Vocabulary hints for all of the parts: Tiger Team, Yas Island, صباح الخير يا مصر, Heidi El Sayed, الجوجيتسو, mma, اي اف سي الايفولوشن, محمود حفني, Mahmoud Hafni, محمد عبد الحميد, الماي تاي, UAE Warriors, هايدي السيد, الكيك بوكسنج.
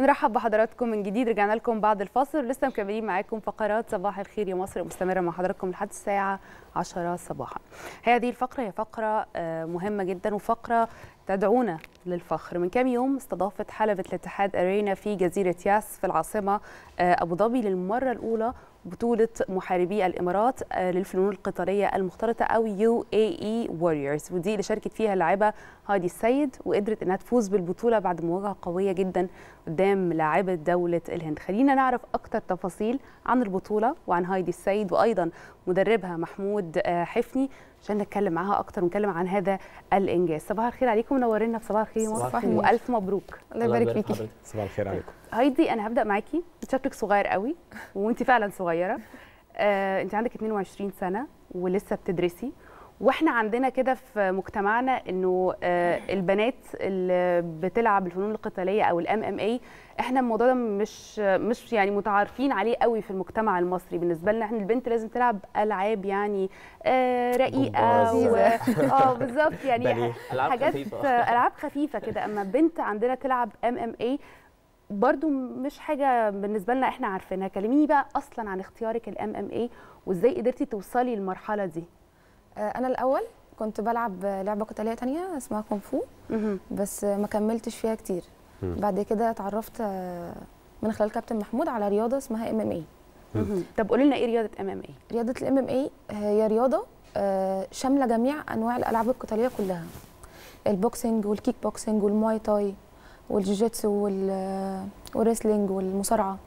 بنرحب بحضراتكم من جديد. رجعنا لكم بعد الفاصل، لسه مكملين معاكم فقرات صباح الخير يا مصر مستمره مع حضراتكم لحد الساعه 10 صباحا. هذه الفقره هي فقره مهمه جدا وفقره تدعونا للفخر. من كام يوم استضافت حلبة الاتحاد أرينا في جزيرة ياس في العاصمة أبو ظبي للمرة الأولى بطولة محاربي الإمارات للفنون القتالية المختلطة أو UAE Warriors، ودي اللي شاركت فيها اللاعبة هادي السيد، وقدرت إنها تفوز بالبطولة بعد مواجهة قوية جدا قدام لاعبة دولة الهند. خلينا نعرف أكتر تفاصيل عن البطولة وعن هايدي السيد وأيضا مدربها محمود حفني عشان نتكلم معاها اكتر ونتكلم عن هذا الانجاز. صباح الخير عليكم، منورينا في صباح الخير مصر والف مبروك. الله يبارك فيكي. صباح الخير عليكم. هايدي انا هبدا معاكي، شكلك صغير قوي وانت فعلا صغيره، انت عندك 22 سنه ولسه بتدرسي، واحنا عندنا كده في مجتمعنا انه البنات اللي بتلعب الفنون القتاليه او الام ام اي احنا الموضوع ده مش يعني متعارفين عليه قوي في المجتمع المصري. بالنسبه لنا احنا البنت لازم تلعب العاب يعني رقيقه بالظبط، يعني حاجات العاب خفيفه كده، اما بنت عندنا تلعب ام ام اي برضو مش حاجه بالنسبه لنا احنا عارفينها. كلميني بقى اصلا عن اختيارك الام ام اي وازاي قدرتي توصلي للمرحله دي. أنا الأول كنت بلعب لعبة قتالية تانية اسمها كونغ فو، بس ما كملتش فيها كتير. بعد كده اتعرفت من خلال كابتن محمود على رياضة اسمها MMA. طب قولي لنا إيه رياضة MMA؟ رياضة MMA هي رياضة شاملة جميع أنواع الألعاب القتالية كلها، البوكسنج والكيك بوكسنج والماي تاي والجوجيتسو والريسلينج والمصارعة.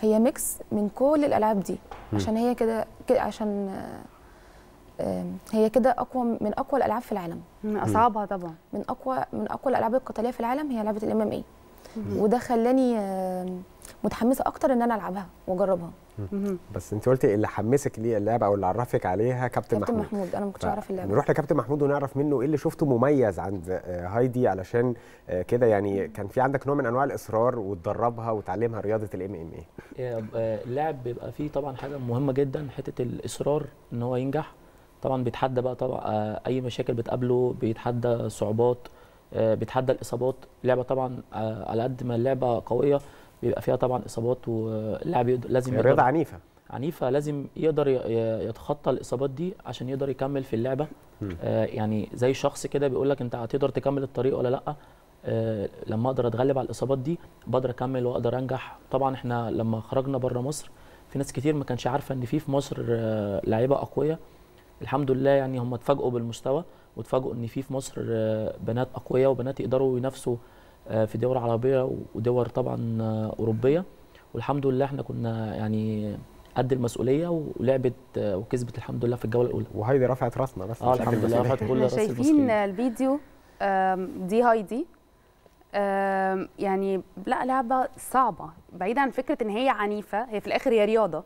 هي ميكس من كل الألعاب دي، عشان هي كده عشان هي كده من اقوى الالعاب في العالم، من اصعبها طبعا، من اقوى الالعاب القتاليه في العالم هي لعبه الام ام اي، وده خلاني متحمسه اكتر ان انا العبها واجربها. بس انت قلتي اللي حمسك ليه اللعبه او اللي عرفك عليها كابتن محمود. انا ما كنتش اعرف اللعبه. نروح لكابتن محمود ونعرف منه ايه اللي شفته مميز عند هايدي علشان كده يعني كان في عندك نوع من انواع الاصرار وتدربها وتعلمها رياضه الام ام اي. اللاعب بيبقى فيه طبعا حاجه مهمه جدا، حته الاصرار ان هو ينجح. طبعا بيتحدى بقى طبعا اي مشاكل بتقابله، بيتحدى صعوبات، بيتحدى الاصابات. اللعبه طبعا على قد ما اللعبه قويه بيبقى فيها طبعا اصابات، واللاعب لازم رياضه عنيفه لازم يقدر يتخطى الاصابات دي عشان يقدر يكمل في اللعبه. يعني زي شخص كده بيقول لك انت هتقدر تكمل الطريق ولا لا. لما اقدر اتغلب على الاصابات دي بقدر اكمل واقدر انجح. طبعا احنا لما خرجنا بره مصر في ناس كتير ما كانتش عارفه ان في مصر لعيبه اقوياء. الحمد لله يعني هم اتفاجئوا بالمستوى، واتفاجئوا ان في مصر بنات اقوياء وبنات يقدروا ينافسوا في دول عربيه ودول طبعا اوروبيه. والحمد لله احنا كنا يعني قد المسؤوليه ولعبت وكسبت الحمد لله في الجوله الاولى. وهايدي رفعت راسنا بس الحمد لله رفعت كل راس. شايفين الفيديو دي هايدي يعني لا لعبه صعبه، بعيد عن فكره ان هي عنيفه، هي في الاخر هي رياضه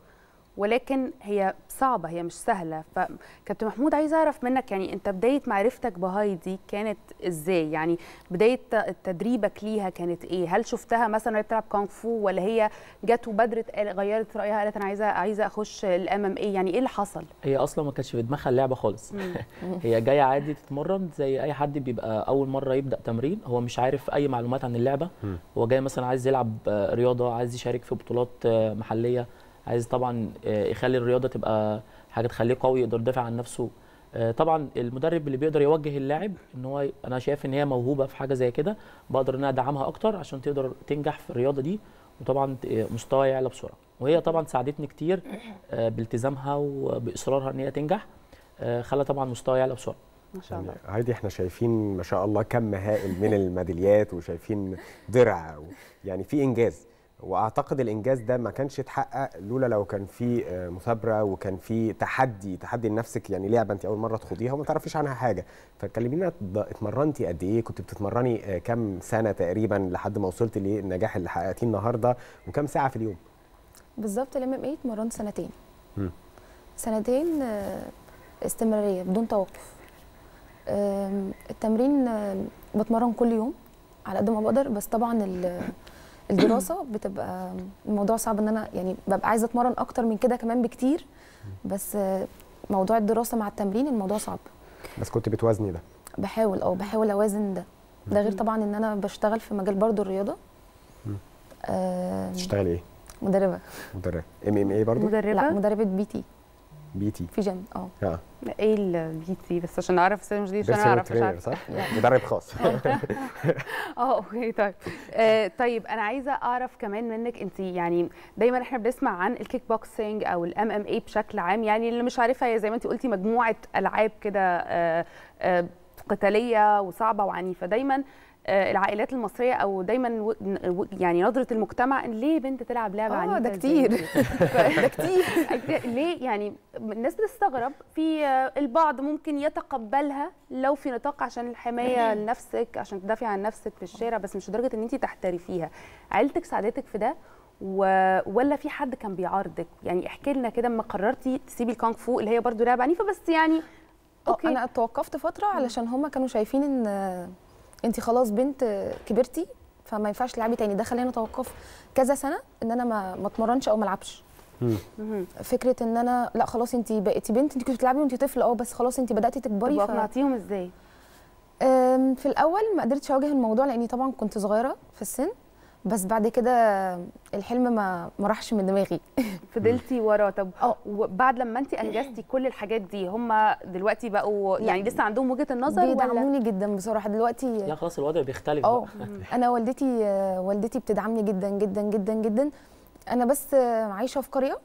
ولكن هي صعبه، هي مش سهله. فكابتن محمود عايز اعرف منك يعني انت بدايه معرفتك بهايدي كانت ازاي؟ يعني بدايه تدريبك ليها كانت ايه؟ هل شفتها مثلا وهي بتلعب كونغ فو، ولا هي جت وبدرت غيرت رايها قالت انا عايزه اخش الام ام اي؟ يعني ايه اللي حصل؟ هي اصلا ما كانتش في دماغها اللعبه خالص. هي جايه عادي تتمرن زي اي حد بيبقى اول مره يبدا تمرين، هو مش عارف اي معلومات عن اللعبه. هو جاي مثلا عايز يلعب رياضه، عايز يشارك في بطولات محليه، عايز طبعا يخلي الرياضه تبقى حاجه تخليه قوي يقدر يدافع عن نفسه. طبعا المدرب اللي بيقدر يوجه اللاعب ان هو انا شايف ان هي موهوبه في حاجه زي كده، بقدر ان انا ادعمها اكتر عشان تقدر تنجح في الرياضه دي، وطبعا مستواها يعلى بسرعه. وهي طبعا ساعدتني كتير بالتزامها وباصرارها ان هي تنجح، خلى طبعا مستواها يعلى بسرعه. ما شاء الله. هايدي احنا شايفين ما شاء الله كم هائل من الميداليات، وشايفين درع، يعني في انجاز، واعتقد الانجاز ده ما كانش اتحقق لولا لو كان في مثابره وكان في تحدي لنفسك. يعني لعبه انت اول مره تخوضيها وما تعرفيش عنها حاجه، فكلمينا اتمرنتي قد ايه؟ كنت بتتمرني كام سنه تقريبا لحد ما وصلتي للنجاح اللي حققتيه النهارده، وكم ساعه في اليوم؟ بالظبط الام ام اي اتمرنت سنتين. سنتين استمراريه بدون توقف. التمرين بتمرن كل يوم على قد ما بقدر، بس طبعا الدراسه بتبقى الموضوع صعب، ان انا يعني ببقى عايزه اتمرن اكتر من كده كمان بكتير، بس موضوع الدراسه مع التمرين الموضوع صعب. بس كنت بتوازني ده؟ بحاول اوازن ده غير طبعا ان انا بشتغل في مجال برضو الرياضه، بتشتغلي ايه؟ مدربه MMA برضه؟ لا مدربه بي تي في جيم ايه البي تي بس عشان اعرف بس مش دي عشان اعرف صح؟ مدرب خاص اوكي طيب طيب انا عايزه اعرف كمان منك انت يعني دايما احنا بنسمع عن الكيك بوكسينج او الام ام اي بشكل عام يعني اللي مش عارفها هي زي ما انت قلتي مجموعه العاب كده قتاليه وصعبه وعنيفه دايما العائلات المصريه او دايما يعني نظره المجتمع ان ليه بنت تلعب لعبه عنيفه ده كتير ده كتير ليه يعني الناس بتستغرب في البعض ممكن يتقبلها لو في نطاق عشان الحمايه لنفسك عشان تدافعي عن نفسك في الشارع بس مش لدرجه ان انت تحترفيها عيلتك ساعدتك في ده ولا في حد كان بيعارضك يعني احكي لنا كده لما قررتي تسيبي الكونغ فو اللي هي برضو لعبه عنيفه بس يعني اوكي انا توقفت فتره علشان هم كانوا شايفين ان انت خلاص بنت كبرتي فما ينفعش تلعبي تاني ده خلاني اتوقف كذا سنه ان انا ما اتمرنش او ما العبش فكره ان انا لا خلاص انت بقيتي بنت انت كنت بتلعبي وانت طفله بس خلاص انت بداتي تكبري اقنعتيهم ازاي؟ في الاول ما قدرتش اواجه الموضوع لاني طبعا كنت صغيره في السن بس بعد كده الحلم ما راحش من دماغي فضلتي وراه طب وبعد لما انت انجزتي كل الحاجات دي هم دلوقتي بقوا يعني لسه عندهم وجهه النظر بيدعموني جدا بصراحه دلوقتي لا خلاص الوضع بيختلف انا والدتي بتدعمني جدا جدا جدا جدا انا بس عايشه في قريه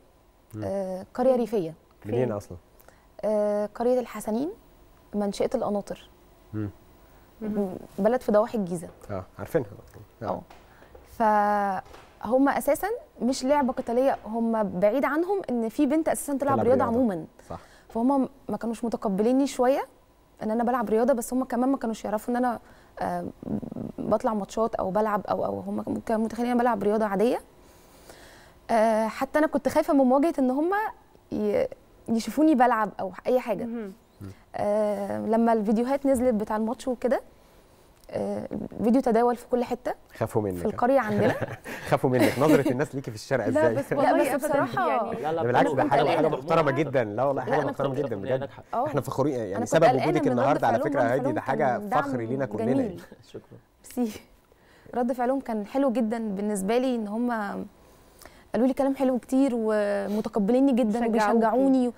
ريفيه منين اصلا قريه الحسنين منشئه القناطر بلد في ضواحي الجيزه عارفينها فهم اساسا مش لعبه قتاليه هم بعيد عنهم ان في بنت اساسا تلعب رياضه عموما صح فهم ما كانوش متقبليني شويه ان انا بلعب رياضه بس هم كمان ما كانوش يعرفوا ان انا بطلع ماتشات او بلعب او هم كانوا متخيلين انا بلعب رياضه عاديه حتى انا كنت خايفه من مواجهه ان هم يشوفوني بلعب او اي حاجه لما الفيديوهات نزلت بتاع الماتش وكده فيديو تداول في كل حته خافوا منك في القريه عندنا خافوا منك نظره الناس ليكي في الشارع ازاي لا بس والله بصراحه يعني لا بالعكس ده حاجه محترمه جدا لا والله حاجه محترمه جدا بجد احنا فخورين يعني سبب وجودك النهارده على فكره هادي ده حاجه فخر لينا كلنا شكرا ميرسي رد فعلهم كان حلو جدا بالنسبه لي ان هم قالوا لي كلام حلو كتير ومتقبليني جدا وبيشجعوني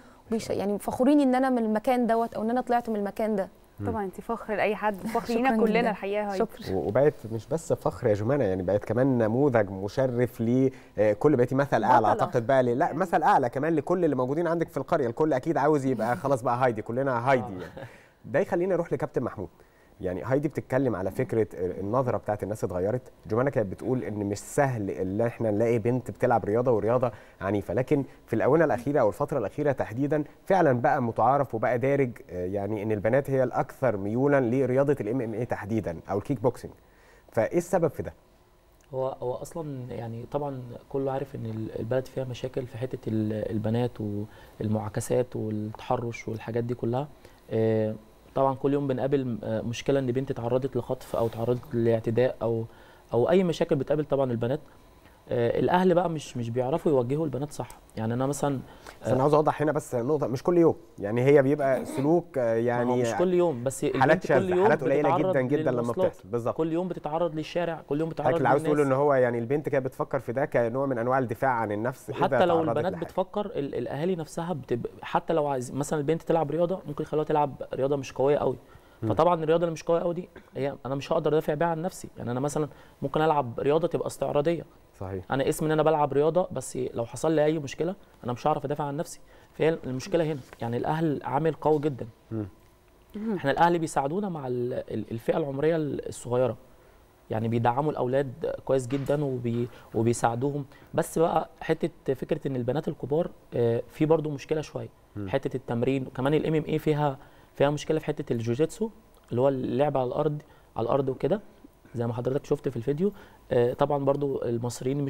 يعني فخورين ان انا من المكان دوت او ان انا طلعت من المكان ده طبعا انت فخر لاي حد فخر لينا كلنا الحقيقه شكرا وبقت مش بس فخر يا جمانه يعني بقت كمان نموذج مشرف لكل بقيتي مثل اعلى اعتقد بقى لا مثل اعلى كمان لكل اللي موجودين عندك في القريه الكل اكيد عاوز يبقى خلاص بقى هايدي كلنا هايدي يعني ده يخليني اروح لكابتن محمود يعني هايدي بتتكلم على فكره النظره بتاعت الناس اتغيرت جمانه كانت بتقول ان مش سهل ان احنا نلاقي بنت بتلعب رياضه ورياضه عنيفه لكن في الاونه الاخيره او الفتره الاخيره تحديدا فعلا بقى متعارف وبقى دارج يعني ان البنات هي الاكثر ميولا لرياضه الMMA تحديدا او الكيك بوكسنج فايه السبب في ده هو اصلا يعني طبعا كله عارف ان البلد فيها مشاكل في حته البنات والمعاكسات والتحرش والحاجات دي كلها طبعا كل يوم بنقابل مشكله ان بنت اتعرضت لخطف او اتعرضت لاعتداء او اي مشاكل بتقابل طبعا البنات الاهل بقى مش بيعرفوا يوجهوا البنات صح يعني انا مثلا انا عاوز اوضح هنا بس نقطه مش كل يوم يعني هي بيبقى سلوك يعني مش كل يوم بس حالات شاذة حالات قليله جدا جدا لما بتحصل بالظبط كل يوم بتتعرض للشارع كل يوم بتتعرض للناس عاوز تقول ان هو يعني البنت كانت بتفكر في ده كنوع من انواع الدفاع عن النفس حتى لو البنات بتفكر الاهالي نفسها حتى لو عايز مثلا البنت تلعب رياضه ممكن يخلوها تلعب رياضه مش قويه قوي فطبعا الرياضه اللي مش قويه قوي دي هي انا مش هقدر ادافع بيها عن نفسي يعني انا مثلا ممكن العب رياضه تبقى استعراضيه صحيح انا اسمي ان انا بلعب رياضه بس لو حصل لي اي مشكله انا مش هعرف ادافع عن نفسي فهي المشكله هنا يعني الاهل عامل قوي جدا احنا الاهل بيساعدونا مع الفئه العمريه الصغيره يعني بيدعموا الاولاد كويس جدا وبيساعدوهم بس بقى حته فكره ان البنات الكبار في برضو مشكله شويه حته التمرين وكمان الMMA فيها مشكله في حته الجوجيتسو اللي هو اللعب على الارض وكده زي ما حضرتك شفت في الفيديو طبعا برضو المصريين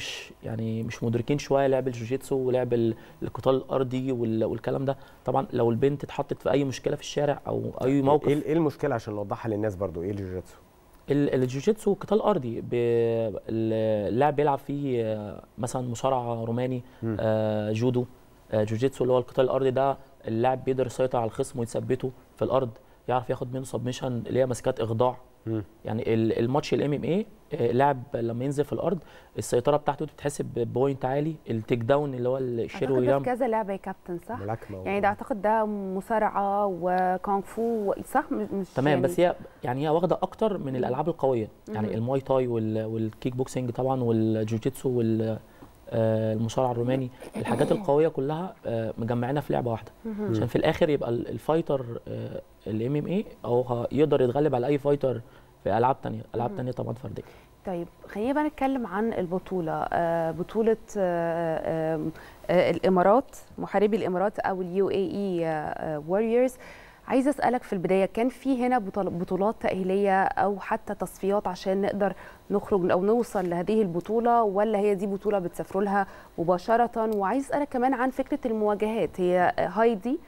مش مدركين شويه لعب الجوجيتسو ولعب القتال الارضي والكلام ده طبعا لو البنت اتحطت في اي مشكله في الشارع او اي موقف ايه المشكله عشان نوضحها للناس برضو ايه الجوجيتسو الجوجيتسو قتال ارضي اللاعب بيلعب فيه مثلا مصارعه روماني جودو جوجيتسو اللي هو القتال الارضي ده اللاعب بيقدر يسيطر على الخصم ويثبته في الارض يعرف ياخد منه سبمشن اللي هي مسكات اخضاع يعني الماتش الام ام اي لاعب لما ينزل في الارض السيطره بتاعته بتتحسب بوينت عالي، التيك داون اللي هو الشيروي ده كذا لعبه يا كابتن صح؟ يعني ده اعتقد ده مصارعه وكونغ فو صح؟ مش تمام يعني بس هي يعني هي واخده اكتر من الالعاب القويه يعني الماي تاي والكيك بوكسنج طبعا والجوجيتسو المصارع الروماني، الحاجات القويه كلها مجمعينها في لعبه واحده عشان في الاخر يبقى الفايتر الام ام اي او يقدر يتغلب على اي فايتر في العاب ثانيه، العاب ثانيه طبعا فرديه. طيب خلينا بقى نتكلم عن البطوله، بطوله الامارات، محاربي الامارات او اليو اي اي ووريرز. عايزه اسالك في البدايه، كان في هنا بطولات تاهيليه او حتى تصفيات عشان نقدر نخرج او نوصل لهذه البطوله، ولا هي دي بطوله بتسافروا لها مباشره؟ وعايز اسالك كمان عن فكره المواجهات، هي هايدي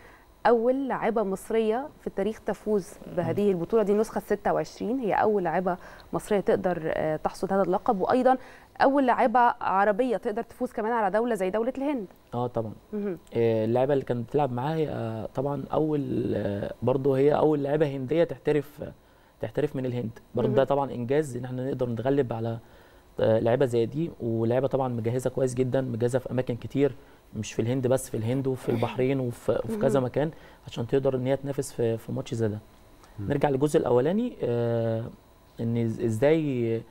اول لاعبه مصريه في التاريخ تفوز بهذه البطوله، دي النسخه 26 هي اول لاعبه مصريه تقدر تحصد هذا اللقب، وايضا اول لاعبه عربيه تقدر تفوز كمان على دوله زي دوله الهند. طبعا اللاعبه اللي كانت بتلعب معاها طبعا اول برضه هي اول لاعبه هنديه تحترف من الهند، برضه ده طبعا انجاز ان احنا نقدر نتغلب على لاعبه زي دي، ولاعبه طبعا مجهزه كويس جدا، مجهزه في اماكن كتير مش في الهند بس، في الهند وفي البحرين وفي كذا مكان عشان تقدر ان هي تنافس في ماتش زي ده. نرجع للجزء الاولاني ان ازاي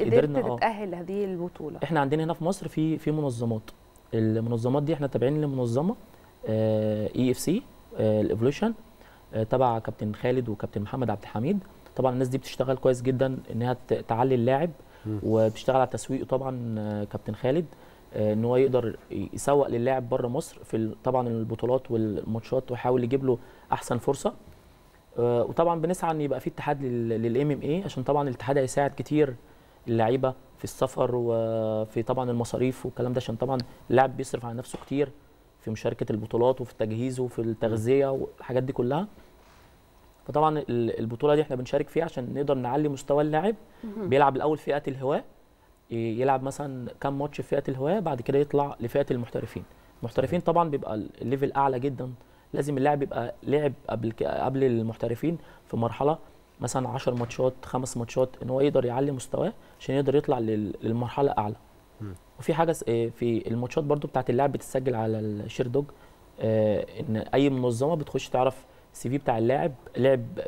قدرنا تتاهل لهذه البطوله. احنا عندنا هنا في مصر في منظمات، المنظمات دي احنا تابعين لمنظمه اي اف سي الايفولوشن تبع كابتن خالد وكابتن محمد عبد الحميد. طبعا الناس دي بتشتغل كويس جدا انها تعلي اللاعب وبتشتغل على تسويقه، طبعا كابتن خالد ان هو يقدر يسوق للاعب بره مصر في طبعا البطولات والماتشات ويحاول يجيب له احسن فرصه. وطبعا بنسعى ان يبقى في اتحاد للام ام اي عشان طبعا الاتحاد هيساعد كتير اللعيبه في السفر وفي طبعا المصاريف والكلام ده، عشان طبعا اللاعب بيصرف على نفسه كتير في مشاركه البطولات وفي التجهيز وفي التغذيه والحاجات دي كلها. فطبعا البطوله دي احنا بنشارك فيها عشان نقدر نعلي مستوى اللاعب، بيلعب الاول فئه الهواء، يلعب مثلا كام ماتش في فئه الهواة، بعد كده يطلع لفئه المحترفين. المحترفين طبعا بيبقى الليفل اعلى جدا، لازم اللاعب يبقى لعب قبل المحترفين في مرحله مثلا 10 ماتشات 5 ماتشات ان هو يقدر يعلي مستواه عشان يقدر يطلع للمرحله اعلى. وفي حاجه في الماتشات برده بتاعت اللاعب بتتسجل على الشيردوج، ان اي منظمه بتخش تعرف السي في بتاع اللاعب،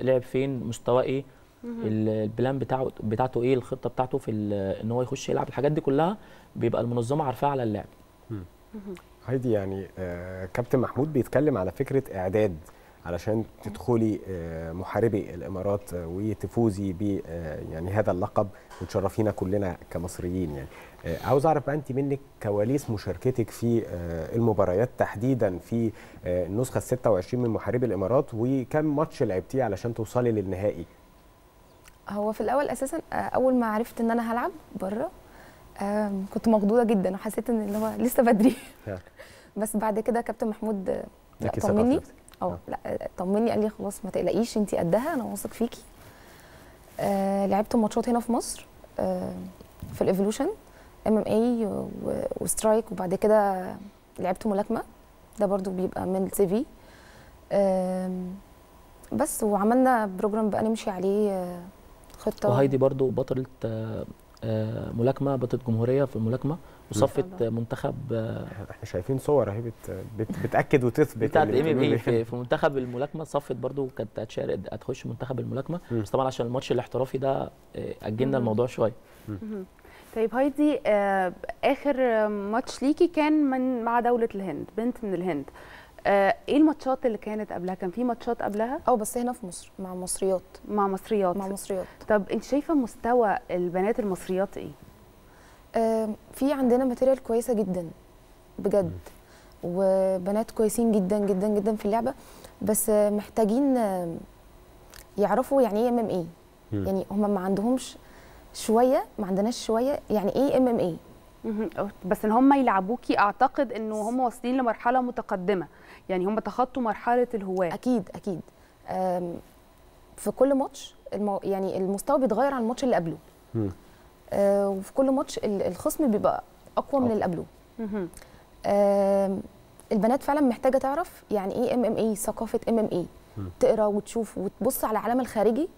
لعب فين، مستواه ايه، البلان بتاعته ايه، الخطه بتاعته في ان هو يخش يلعب، الحاجات دي كلها بيبقى المنظمه عارفاها على اللاعب. هايدي يعني كابتن محمود بيتكلم على فكره اعداد علشان تدخلي محاربي الامارات وتفوزي ب يعني هذا اللقب وتشرفينا كلنا كمصريين. يعني عاوز اعرف بقى انت منك كواليس مشاركتك في المباريات تحديدا في النسخه 26 من محاربي الامارات، وكم ماتش لعبتيه علشان توصلي للنهائي؟ هو في الاول اساسا اول ما عرفت ان انا هلعب بره كنت مخضوضه جدا وحسيت ان اللي هو لسه بدري بس بعد كده كابتن محمود طمني قال لي خلاص ما تقلقيش انت قدها، انا واثق فيكي. لعبت ماتشات هنا في مصر في الايفولوشن MMA وسترايك، وبعد كده لعبت ملاكمه، ده برضو بيبقى من السي في بس. وعملنا بروجرام بقى نمشي عليه خطه. وهايدي برضو بطله ملاكمه، بطله جمهوريه في الملاكمه، وصفت منتخب. احنا شايفين صور اهي بتاكد وتثبت بتاعت MMA في منتخب الملاكمه، صفت برضو كانت هتخش منتخب الملاكمه بس طبعا عشان الماتش الاحترافي ده اجلنا الموضوع شويه. طيب هايدي اخر ماتش ليكي كان مع دوله الهند، بنت من الهند. ايه الماتشات اللي كانت قبلها؟ كان في ماتشات قبلها؟ بس هنا في مصر مع مصريات. مع مصريات. طب انت شايفه مستوى البنات المصريات ايه؟ في عندنا ماتيريال كويسه جدا بجد، وبنات كويسين جدا جدا جدا في اللعبه، بس محتاجين يعرفوا يعني ايه MMA. يعني هم ما عندهمش شويه، ما عندناش شويه يعني ايه MMA. بس ان هم يلعبوكي اعتقد انه هم واصلين لمرحله متقدمه، يعني هم تخطوا مرحله الهواه. اكيد اكيد. في كل ماتش يعني المستوى بيتغير عن الماتش اللي قبله، وفي كل ماتش الخصم بيبقى اقوى من اللي قبله. البنات فعلا محتاجه تعرف يعني ايه MMA، ثقافه MMA، تقرا وتشوف وتبص على العالم الخارجي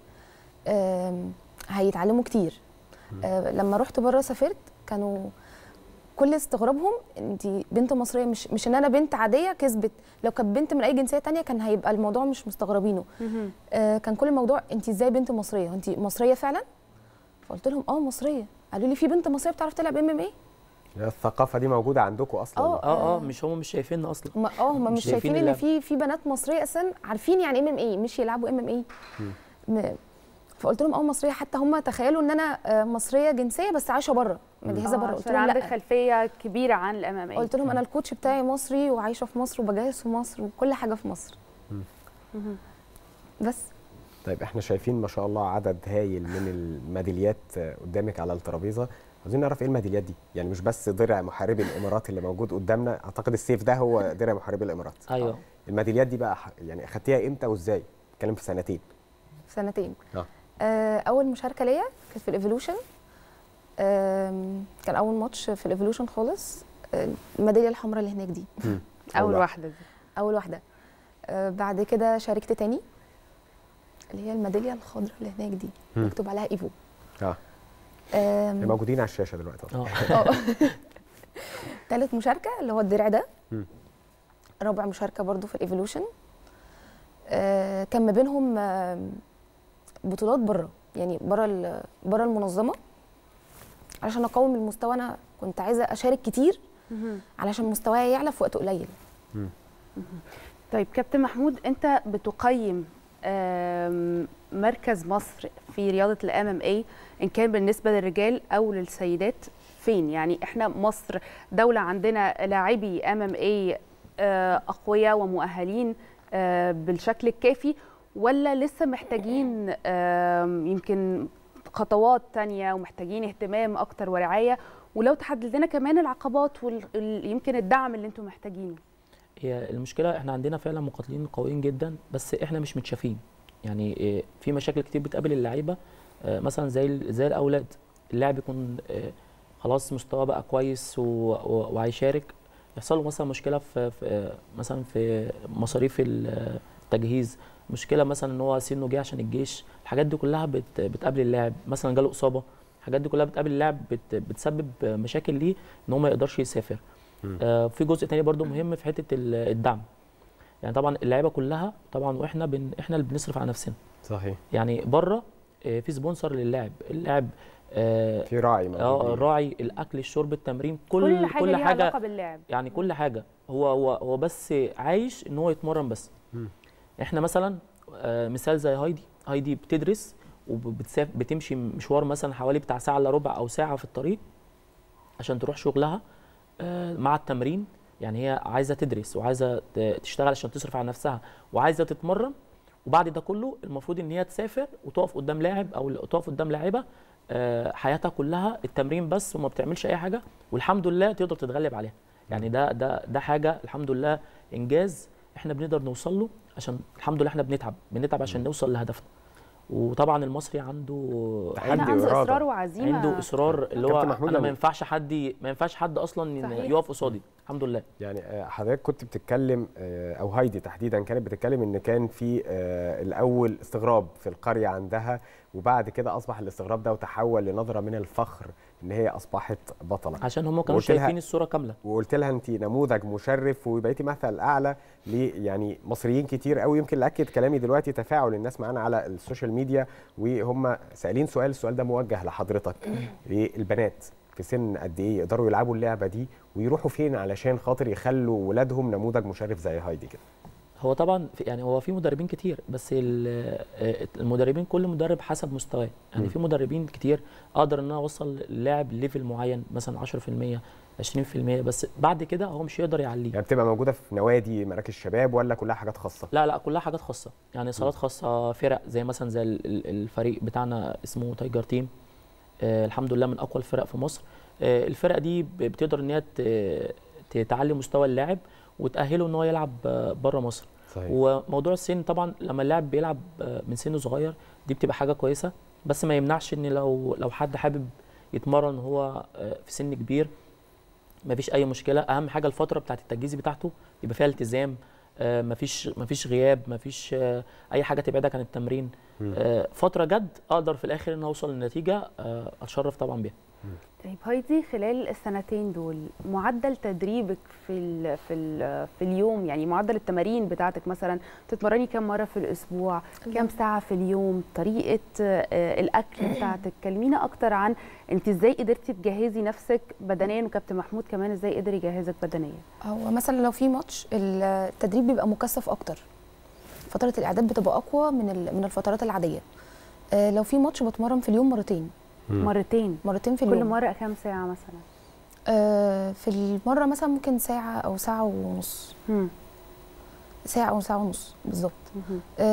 هيتعلموا كتير. لما رحت بره سافرت كانوا كل استغرابهم انت بنت مصريه، مش ان انا بنت عاديه كسبت، لو كانت بنت من اي جنسيه ثانيه كان هيبقى الموضوع مش مستغربينه. كان كل الموضوع انت ازاي بنت مصريه؟ انت مصريه فعلا؟ فقلت لهم اه مصريه. قالوا لي في بنت مصريه بتعرف تلعب MMA؟ الثقافه دي موجوده عندكم اصلا؟ مش شايفيننا اصلا. هم مش شايفين ان في بنات مصريه اصلا عارفين يعني MMA، مش يلعبوا MMA. فقلت لهم مصريه، حتى هم تخيلوا ان انا مصريه جنسيه بس عايشه بره، مجهزه بره. قلت لهم عندك خلفيه كبيره عن الاماميه. قلت لهم انا الكوتش بتاعي مصري وعايشه في مصر وبجهز في مصر وكل حاجه في مصر. بس طيب احنا شايفين ما شاء الله عدد هايل من الميداليات قدامك على الترابيزه، عايزين نعرف ايه الميداليات دي؟ يعني مش بس درع محاربي الامارات اللي موجود قدامنا، اعتقد السيف ده هو درع محاربي الامارات. ايوه. الميداليات دي بقى يعني اخدتيها امتى وازاي؟ بتتكلم في سنتين. اول مشاركه ليا كانت في الايفولوشن، كان اول ماتش في الايفولوشن خالص، الميداليه الحمراء اللي هناك دي اول واحده. بعد كده شاركت تاني اللي هي الميداليه الخضراء اللي هناك دي مكتوب عليها ايفو. موجودين على الشاشه دلوقتي. ثالث مشاركه اللي هو الدرع ده. رابع مشاركه برضو في الايفولوشن. كان ما بينهم بطولات بره، يعني بره المنظمه، علشان اقوم المستوى. انا كنت عايزه اشارك كتير علشان مستواي يعلى في وقت قليل. طيب كابتن محمود، انت بتقيم مركز مصر في رياضه الMMA ان كان بالنسبه للرجال او للسيدات فين؟ يعني احنا مصر دوله عندنا لاعبي MMA اقوياء ومؤهلين بالشكل الكافي، ولا لسه محتاجين يمكن خطوات تانية ومحتاجين اهتمام أكتر ورعاية؟ ولو تحدد لنا كمان العقبات ويمكن الدعم اللي انتم محتاجينه. هي المشكلة احنا عندنا فعلا مقاتلين قويين جدا، بس احنا مش متشافين. يعني في مشاكل كتير بتقابل اللعيبة، مثلا زي الأولاد، اللاعب يكون خلاص مستواه بقى كويس وهيشارك، يحصل له مثلا مشكلة في مصاريف التجهيز، مشكله مثلا ان هو سنه جه عشان الجيش. الحاجات دي كلها بتقابل اللاعب، مثلا جاله اصابه. الحاجات دي كلها بتقابل اللاعب، بتسبب مشاكل ليه ان هو ما يقدرش يسافر. في جزء تاني برده مهم في حته الدعم. يعني طبعا اللعيبه كلها طبعا، واحنا احنا اللي بنصرف على نفسنا. صحيح. يعني بره في سبونسر للاعب، اللاعب في راعي، راعي، الاكل، الشرب، التمرين، كل حاجه ليها علاقه باللاعب. يعني كل حاجه هو بس عايش ان هو يتمرن بس. احنا مثلا مثال زي هايدي بتدرس وبتمشي مشوار مثلا حوالي بتاع ساعه الا ربع او ساعه في الطريق عشان تروح شغلها مع التمرين. يعني هي عايزه تدرس وعايزه تشتغل عشان تصرف على نفسها وعايزه تتمرن، وبعد ده كله المفروض ان هي تسافر وتقف قدام لاعب او تقف قدام لاعيبه حياتها كلها التمرين بس وما بتعملش اي حاجه، والحمد لله تقدر تتغلب عليها. يعني ده حاجه الحمد لله انجاز احنا بنقدر نوصل له، عشان الحمد لله احنا بنتعب عشان نوصل لهدفنا. وطبعا المصري عنده اصرار وعزيمه، عنده اصرار اللي هو انا ما ينفعش حد اصلا يقف قصادي. الحمد لله. يعني حضرتك كنت بتتكلم، او هايدي تحديدا كانت بتتكلم، ان كان في الاول استغراب في القريه عندها، وبعد كده اصبح الاستغراب ده وتحول لنظره من الفخر ان هي اصبحت بطله، عشان هم كانوا شايفين الصوره كامله. وقلت لها انت نموذج مشرف وبقيتي مثل اعلى يعني مصريين كتير قوي. يمكن اللي اكد كلامي دلوقتي تفاعل الناس معانا على السوشيال ميديا، وهم سائلين سؤال، السؤال ده موجه لحضرتك. البنات في سن قد ايه يقدروا يلعبوا اللعبه دي، ويروحوا فين علشان خاطر يخلوا ولادهم نموذج مشرف زي هايدي كده؟ هو طبعا يعني هو في مدربين كتير، بس المدربين كل مدرب حسب مستواه. يعني في مدربين كتير اقدر ان انا اوصل اللاعب ليفل معين، مثلا 10% 20%، بس بعد كده هو مش يقدر يعليه. يعني بتبقى موجوده في نوادي، مراكز شباب، ولا كلها حاجات خاصه؟ لا كلها حاجات خاصه، يعني صالات خاصه، فرق زي الفريق بتاعنا اسمه تايجر تيم. الحمد لله من اقوى الفرق في مصر. الفرق دي بتقدر ان هي تعلي مستوى اللاعب وتاهله ان هو يلعب بره مصر. صحيح. وموضوع السن طبعا، لما اللاعب بيلعب من سنه صغير دي بتبقى حاجه كويسه، بس ما يمنعش ان لو حد حابب يتمرن هو في سن كبير مفيش اي مشكله. اهم حاجه الفتره بتاعت التجهيز بتاعته يبقى فيها التزام، مفيش غياب، مفيش اي حاجه تبعدك عن التمرين. فتره جد اقدر في الاخر ان اوصل للنتيجه اتشرف طبعا بيها. طيب هايدي، خلال السنتين دول معدل تدريبك في اليوم، يعني معدل التمارين بتاعتك مثلا بتتمرني كم مره في الاسبوع، كم ساعه في اليوم، طريقه الاكل بتاعتك، كلمينا اكتر عن انت ازاي قدرتي تجهزي نفسك بدنيا، وكابتن محمود كمان ازاي قدر يجهزك بدنيا؟ هو مثلا لو في ماتش التدريب بيبقى مكثف اكتر، فتره الاعداد بتبقى اقوى من الفترات العاديه. لو في ماتش بتمرن في اليوم مرتين في اليوم. كل مره كام ساعه مثلا؟ في المره مثلا ممكن ساعه او ساعه ونص. ساعه او ساعه ونص بالظبط.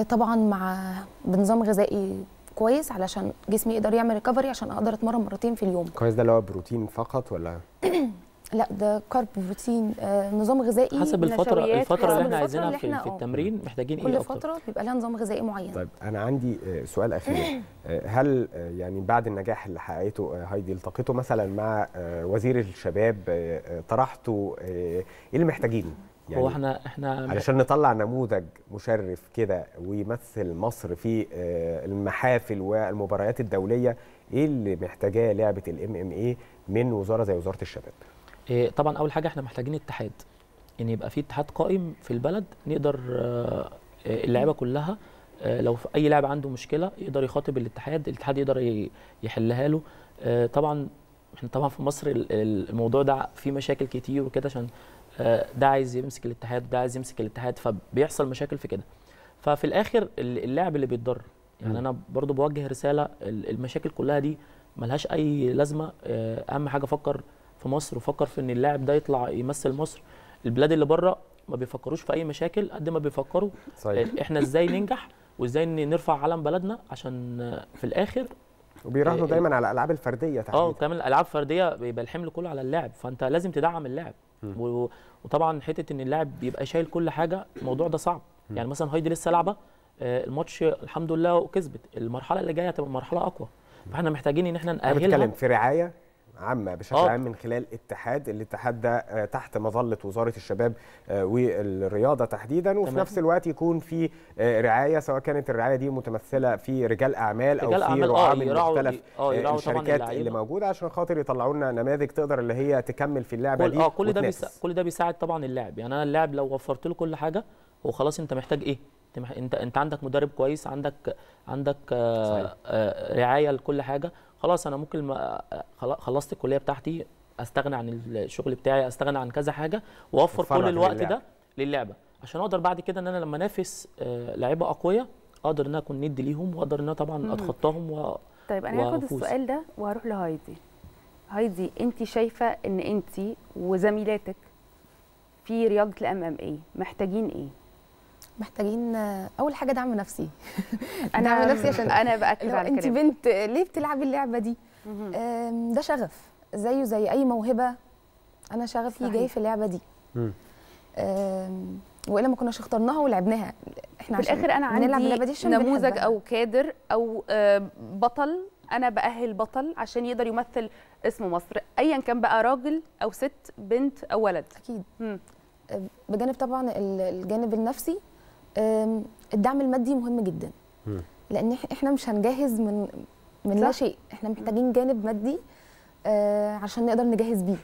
طبعا مع بنظام غذائي كويس علشان جسمي يقدر يعمل ريكفري، عشان اقدر اتمرن مرتين في اليوم. كويس، ده اللي هو بروتين فقط ولا؟ لا، ده كارب، بروتين، نظام غذائي حسب الفتره اللي احنا عايزينها في التمرين، محتاجين ايه اكتر؟ كل فتره بيبقى لها نظام غذائي معين. طيب انا عندي سؤال اخير، هل يعني بعد النجاح اللي حققته هايدي التقيتوا مثلا مع وزير الشباب، طرحتوا ايه اللي محتاجينه؟ يعني هو احنا علشان نطلع نموذج مشرف كده ويمثل مصر في المحافل والمباريات الدوليه، ايه اللي محتاجاه لعبه الMMA من وزاره زي وزاره الشباب؟ طبعا اول حاجه احنا محتاجين اتحاد، ان يبقى في اتحاد قائم في البلد، نقدر اللعيبه كلها لو اي لاعب عنده مشكله يقدر يخاطب الاتحاد، الاتحاد يقدر يحلها له. طبعا احنا طبعا في مصر الموضوع ده فيه مشاكل كتير وكده، عشان ده عايز يمسك الاتحاد، ده عايز يمسك الاتحاد، فبيحصل مشاكل في كده، ففي الاخر اللاعب اللي بيتضرر. يعني انا برضو بوجه رساله، المشاكل كلها دي ملهاش اي لازمه، اهم حاجه فكر في مصر، وفكر في ان اللاعب ده يطلع يمثل مصر. البلاد اللي بره ما بيفكروش في اي مشاكل قد ما بيفكروا احنا ازاي ننجح وازاي نرفع علم بلدنا، عشان في الاخر وبيراهنوا دايما على الالعاب الفرديه تحديدا. كمان الالعاب الفرديه بيبقى الحمل كله على اللاعب، فانت لازم تدعم اللاعب، وطبعا حته ان اللاعب يبقى شايل كل حاجه، الموضوع ده صعب. يعني مثلا هايدي لسه لعبه الماتش الحمد لله وكسبت، المرحله اللي جايه هتبقى مرحله اقوى، فاحنا محتاجين ان احنا نأهلها. بتكلم في رعايه عامة بشكل عام من خلال اتحاد، الاتحاد ده تحت مظلة وزارة الشباب والرياضة تحديدا، وفي نفس الوقت يكون في رعاية، سواء كانت الرعاية دي متمثلة في رجال أعمال أو في رعاة من مختلف الشركات اللي موجودة، عشان خاطر يطلعوا لنا نماذج تقدر اللي هي تكمل في اللعبة دي. كل ده بيساعد طبعا اللاعب. يعني أنا اللاعب لو وفرت له كل حاجة هو خلاص، أنت محتاج إيه؟ أنت عندك مدرب كويس، عندك رعاية لكل حاجة، خلاص انا ممكن خلصت الكليه بتاعتي، استغنى عن الشغل بتاعي، استغنى عن كذا حاجه، واوفر كل الوقت ده للعبه، عشان اقدر بعد كده ان انا لما انافس لعيبه اقوياء اقدر ان انا اكون ند ليهم، واقدر ان انا طبعا اتخطاهم طيب انا هاخد السؤال ده وهروح لهايدي. هايدي، انت شايفه ان انت وزميلاتك في رياضه الMMA محتاجين ايه؟ محتاجين اول حاجه دعم نفسي. دعم نفسي، عشان انا باكد على كلامك. انت بنت ليه بتلعبي اللعبه دي؟ ده شغف زيه زي اي موهبه، انا شغفي جاي في اللعبه دي، والا ما كناش اخترناها ولعبناها. احنا في الاخر انا عندي نموذج او كادر او بطل، انا باهل بطل عشان يقدر يمثل اسم مصر، ايا كان بقى راجل او ست، بنت او ولد. اكيد. بجانب طبعا الجانب النفسي، الدعم المادي مهم جدا، لان احنا مش هنجهز من لا شيء، احنا محتاجين جانب مادي عشان نقدر نجهز بيه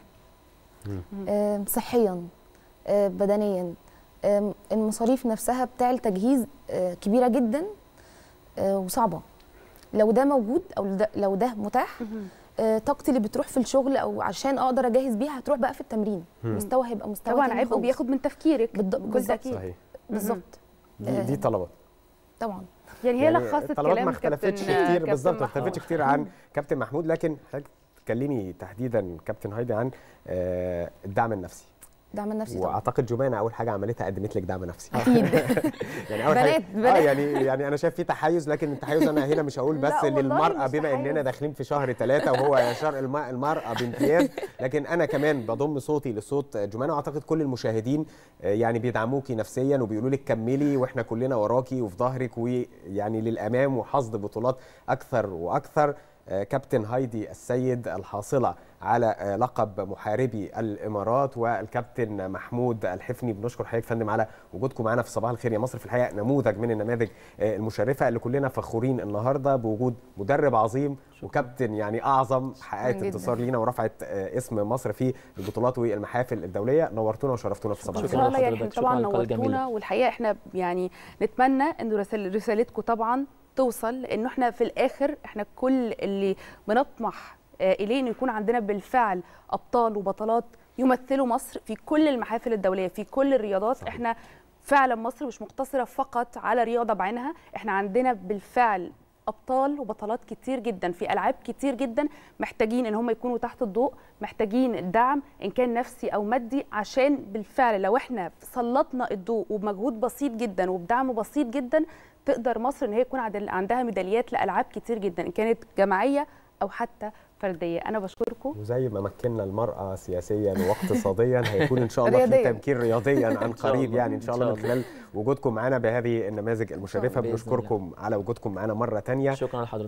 صحيا، بدنيا، المصاريف نفسها بتاع التجهيز كبيره جدا وصعبه. لو ده موجود او لو ده متاح، طاقتي اللي بتروح في الشغل او عشان اقدر اجهز بيها هتروح بقى في التمرين، مستوى هيبقى مستوى طبعا عبء بياخد من تفكيرك بالظبط. بالظبط، دي طلبات طبعا. يعني هي لخصت كلام كابتن، ما اختلفتش كتير بالظبط، ما اختلفتش كتير عن كابتن محمود، لكن حضرتك تكلمي تحديدا كابتن هايدي عن الدعم النفسي. الدعم النفسي طبعا، واعتقد جمانه اول حاجه عملتها قدمت لك دعم نفسي اكيد. يعني اول حاجه يعني انا شايف في تحيز، لكن التحيز انا هنا مش هقول بس للمراه، بما اننا داخلين في شهر 3 وهو شهر المراه بامتياز، لكن انا كمان بضم صوتي لصوت جمانه، واعتقد كل المشاهدين يعني بيدعموكي نفسيا وبيقولوا لك كملي، واحنا كلنا وراكي وفي ظهرك، ويعني للامام وحصد بطولات اكثر واكثر. كابتن هايدي السيد الحاصلة على لقب محاربي الإمارات، والكابتن محمود الحفني. بنشكر حضرتك يا فندم على وجودكم معنا في صباح الخير يا مصر. في الحقيقة نموذج من النماذج المشرفة اللي كلنا فخورين النهاردة بوجود مدرب عظيم وكابتن يعني أعظم حققت انتصار لينا ورفعت اسم مصر في البطولات والمحافل الدولية. نورتونا وشرفتونا في صباح الخير. طبعا نورتونا، والحقيقة احنا يعني نتمنى ان رسالتكم طبعا توصل، لانه احنا في الاخر احنا كل اللي بنطمح اليه انه يكون عندنا بالفعل ابطال وبطلات يمثلوا مصر في كل المحافل الدوليه في كل الرياضات. صحيح. احنا فعلا مصر مش مقتصره فقط على رياضه بعينها، احنا عندنا بالفعل ابطال وبطلات كتير جدا في العاب كتير جدا، محتاجين ان هم يكونوا تحت الضوء، محتاجين الدعم ان كان نفسي او مادي، عشان بالفعل لو احنا سلطنا الضوء وبمجهود بسيط جدا وبدعم بسيط جدا تقدر مصر ان هي يكون عندها ميداليات لالعاب كتير جدا ان كانت جماعيه او حتى فرديه. انا بشكركم، وزي ما مكننا المراه سياسيا واقتصاديا هيكون ان شاء الله في تمكين رياضيا عن قريب، يعني ان شاء الله من خلال وجودكم معنا بهذه النماذج المشرفه. بنشكركم على وجودكم معنا مره ثانيه. شكرا لحضرتك.